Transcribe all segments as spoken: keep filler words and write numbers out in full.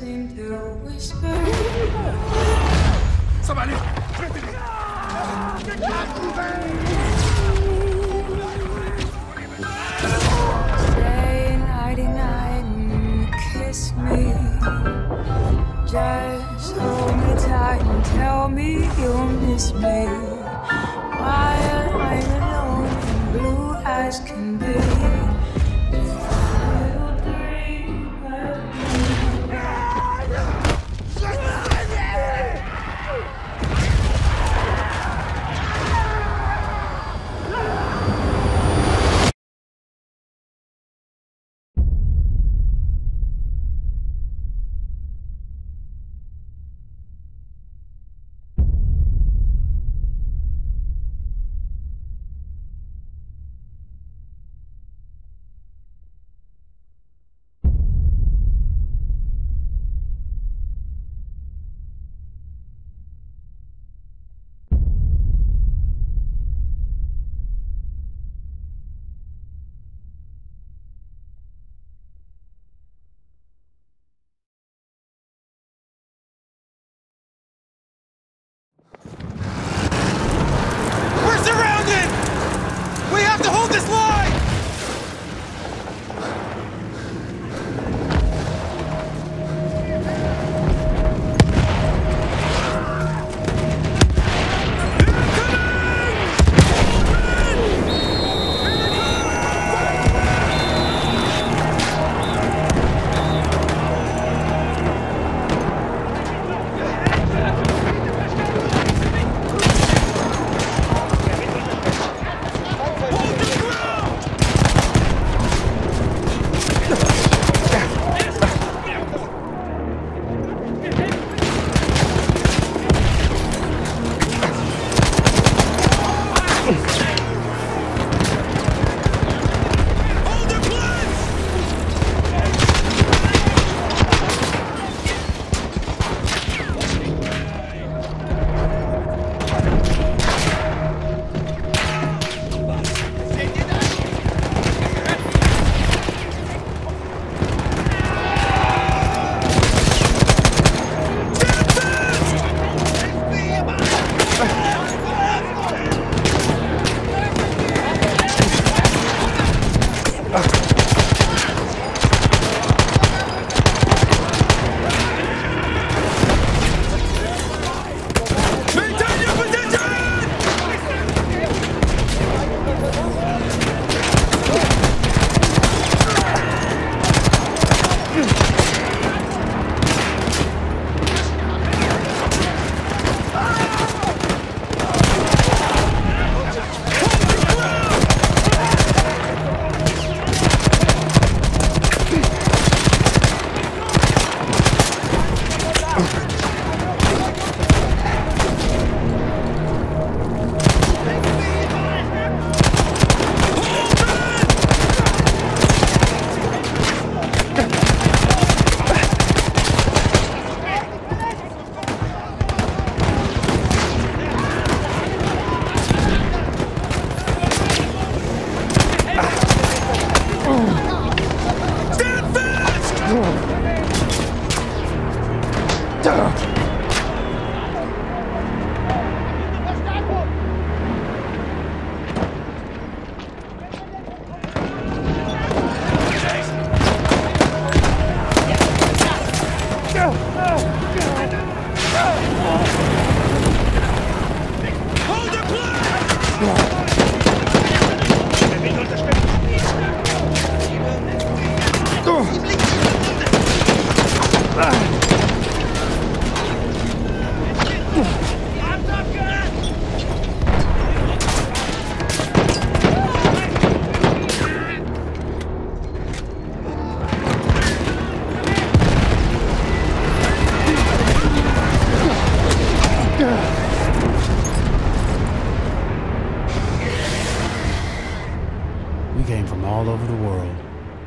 seem to whisper. Somebody! Say nighty night and kiss me. Just hold me tight and tell me you'll miss me. While I'm alone and blue as can be.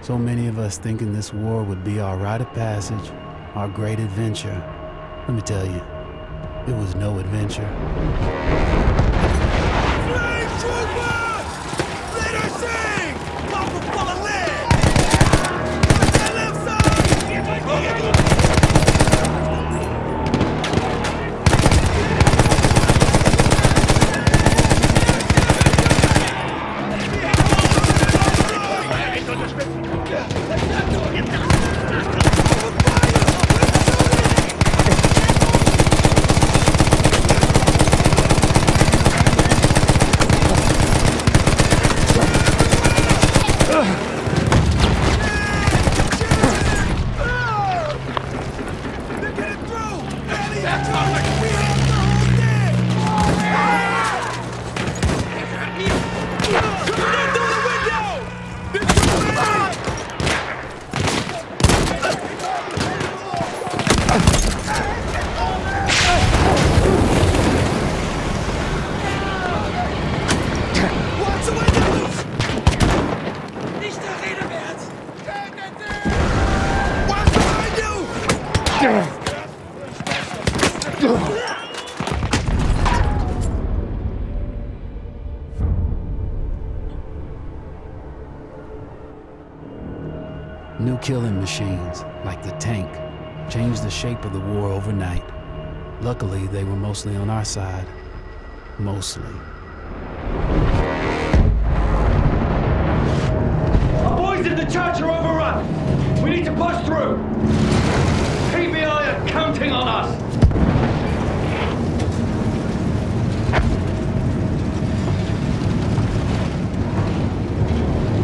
So many of us thinking this war would be our rite of passage, our great adventure. Let me tell you, it was no adventure. Flame troopers! Let her sing! Mouth full of lead! Put your lips on! New killing machines, like the tank, changed the shape of the war overnight. Luckily, they were mostly on our side. Mostly. Our boys in the church are overrun! We need to push through! P B I are counting on us!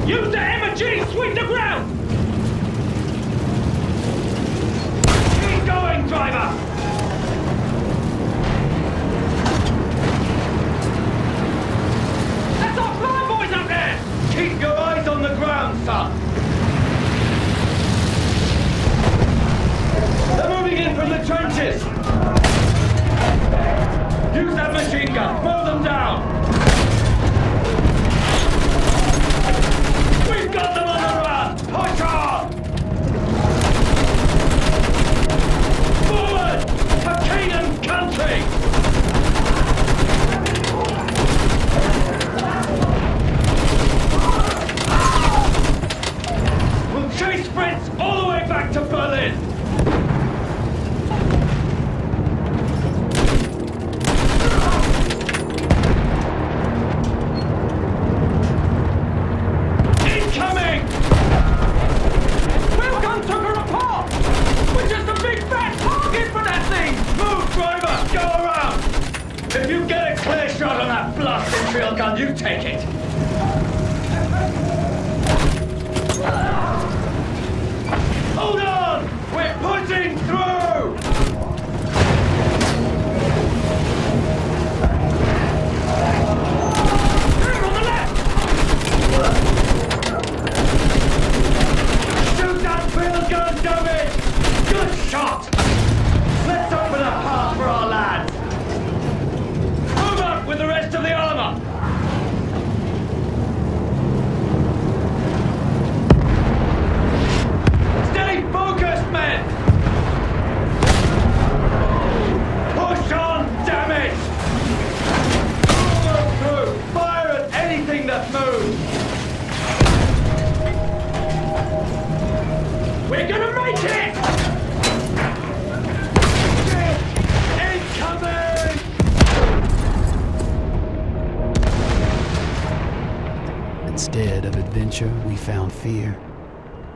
Use the M G! Sweep the ground! Keep going, driver! Keep your eyes on the ground, son! They're moving in from the trenches! Use that machine gun! Blow them down! We've got them on the run! Push on! Forward! For Canaan country! Chase Fritz all the way back to Berlin! Incoming! Welcome to the report! We're just a big fat target for that thing! Move, driver! Go around! If you get a clear shot on that blasted field gun, you take it! Hold on! We're pushing through! There on the left! Shoot that field gun, damage! Good shot! Let's open a path for our lads! Move up with the rest of the armor! Focused, men! Push on, damn it! Follow through! Fire at anything that moves! We're gonna make it! Incoming! Instead of adventure, we found fear.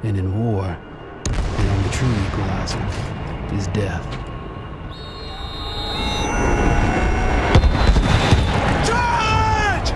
And in war, the true equalizer is death. Charge!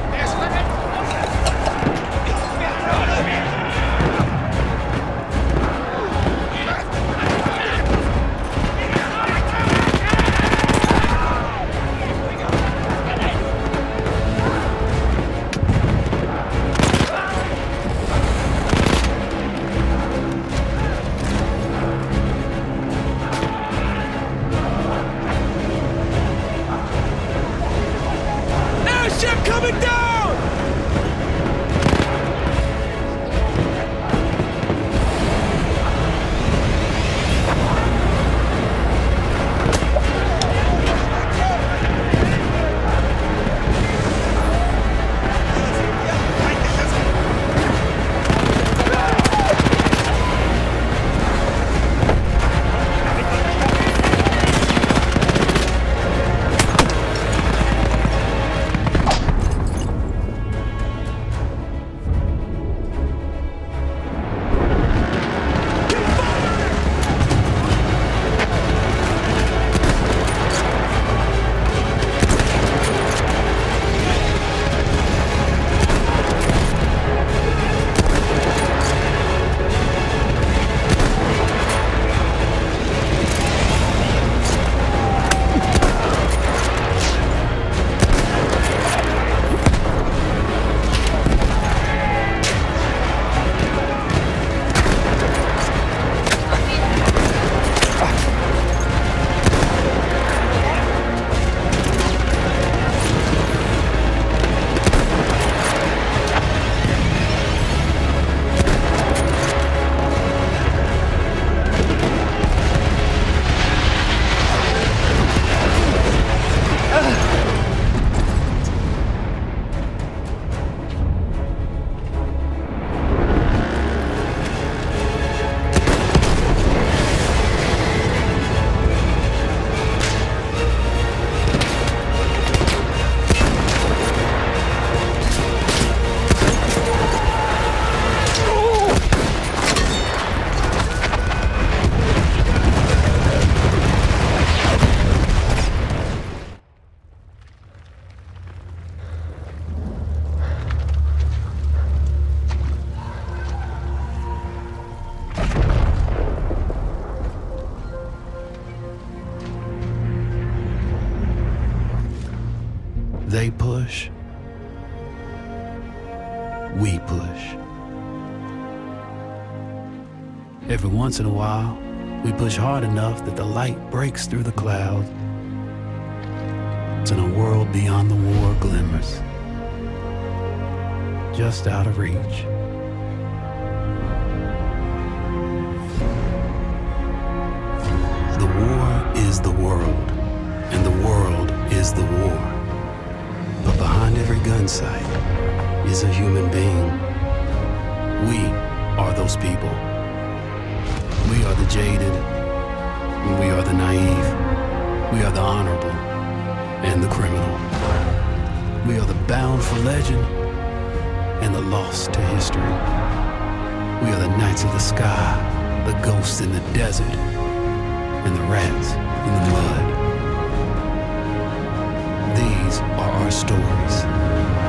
push. We push. Every once in a while, we push hard enough that the light breaks through the clouds and a world beyond the war glimmers, just out of reach. The war is the world, and the world is the war. But behind every gun sight is a human being. We are those people. We are the jaded, we are the naive, we are the honorable, and the criminal. We are the bound for legend and the lost to history. We are the knights of the sky, the ghosts in the desert, and the rats in the mud. These are our stories.